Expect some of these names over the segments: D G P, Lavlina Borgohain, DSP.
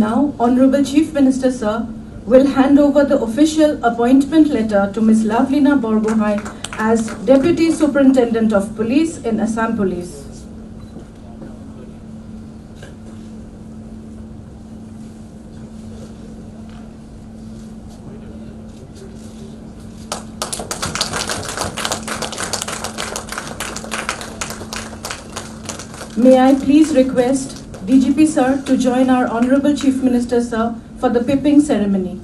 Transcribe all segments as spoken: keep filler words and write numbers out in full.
Now, Honorable Chief Minister Sir will hand over the official appointment letter to Miz Lavlina Borgohain as Deputy Superintendent of Police in Assam Police. May I please request D G P Sir to join our Honorable Chief Minister Sir for the pipping ceremony.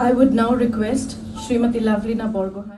I would now request Shrimati Lavlina Borgohain.